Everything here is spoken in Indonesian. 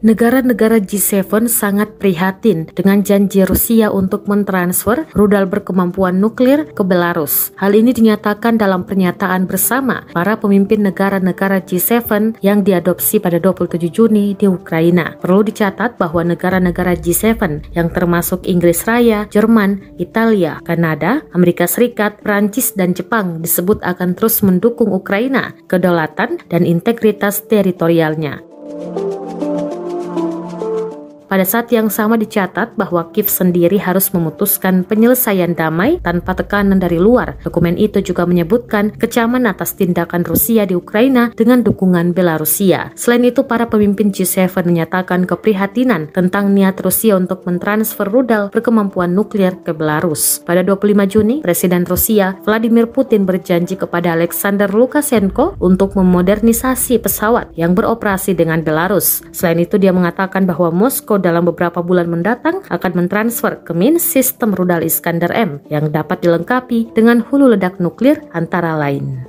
Negara-negara G7 sangat prihatin dengan janji Rusia untuk mentransfer rudal berkemampuan nuklir ke Belarus. Hal ini dinyatakan dalam pernyataan bersama para pemimpin negara-negara G7 yang diadopsi pada 27 Juni di Ukraina. Perlu dicatat bahwa negara-negara G7 yang termasuk Inggris Raya, Jerman, Italia, Kanada, Amerika Serikat, Prancis, dan Jepang disebut akan terus mendukung Ukraina, kedaulatan, dan integritas teritorialnya. Pada saat yang sama dicatat bahwa Kiev sendiri harus memutuskan penyelesaian damai tanpa tekanan dari luar. Dokumen itu juga menyebutkan kecaman atas tindakan Rusia di Ukraina dengan dukungan Belarusia. Selain itu, para pemimpin G7 menyatakan keprihatinan tentang niat Rusia untuk mentransfer rudal berkemampuan nuklir ke Belarus. Pada 25 Juni, Presiden Rusia Vladimir Putin berjanji kepada Alexander Lukashenko untuk memodernisasi pesawat yang beroperasi dengan Belarus. Selain itu, dia mengatakan bahwa Moskow dalam beberapa bulan mendatang akan mentransfer ke Minsk sistem rudal Iskander M yang dapat dilengkapi dengan hulu ledak nuklir antara lain.